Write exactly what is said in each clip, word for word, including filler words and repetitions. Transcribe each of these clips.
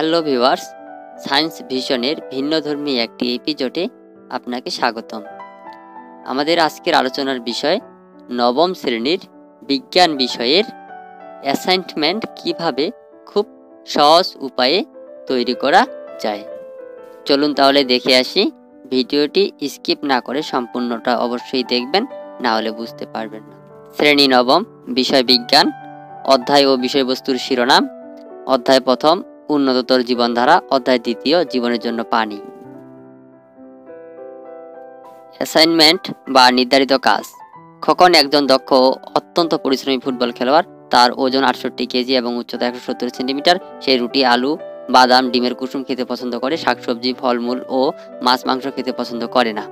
Hello viewers, science विजनेर भिन्नधर्मी एक एपिसोडे आपनाके स्वागतम। आमादेर आजकेर आलोचनार विषय नवम श्रेणीर विज्ञान विषयेर असाइनमेंट किभाबे खूब सहज उपाये तैरी करा जाए। चलुन ताहले देखे आसि। भिडियोटी स्किप ना करे सम्पूर्णटा अवश्यई देखबेन, ना होले बुझते पारबेन ना। श्रेणी नवम, विषय विज्ञान, अध्याय ओ विषयबस्तुर शिरोनाम। अध्याय प्रथम उन्नततर जीवनधारा, अध्याय द्वितीय जीवनेर जन्य पानी। असाइनमेंट बा निर्धारित काज। खकन एकजन दक्ष ओ अत्यंत परिश्रमी फुटबल खेलोयाड़। तार ओजन आठषट्टी केजी एबं उच्चता एकश सत्तर सेंटीमिटार। से रुटी, आलू, बादाम, डिमेर कुसुम खेते पसंद करे। शाकसब्जी, फलमूल ओ माछ मांस खेते पसंद करे ना।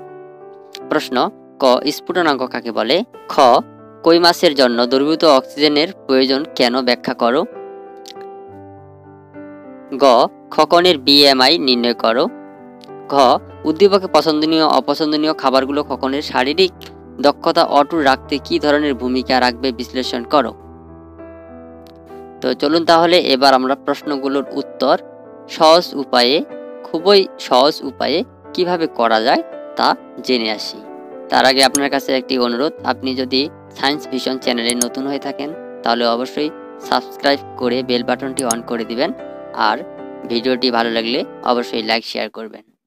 प्रश्न क स्फुटनांक काके बले? ख कई मासेर जन्य द्रवीभूत अक्सिजेनेर प्रयोजन केन व्याख्या करो। ग खकनेर बीएमआई निर्णय करो। घ उद्दीपके पसंदनीय अपसंदनीय खाबारगुलो खकनेर शारीरिक दक्षता अटूट राखते कि धरनेर भूमिका राखबे विश्लेषण करो। तो चलुन ताहले एबार आमरा प्रश्नगुलोर उत्तर सहज उपाये खूबई सहज उपाये किभाबे करा जाय ता जेने आसि। तार आगे आपनार काछे एकटी अनुरोध, आपनि यदि साइंस विजन चैनेले नतून हये थाकेन ताहले अवश्यई सबस्क्राइब करे बेल बाटनटी अन करे दिबेन। और भिडियोटी भालो लागले अवश्यई लाइक शेयर करबेन।